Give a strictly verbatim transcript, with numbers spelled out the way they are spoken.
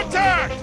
Contact!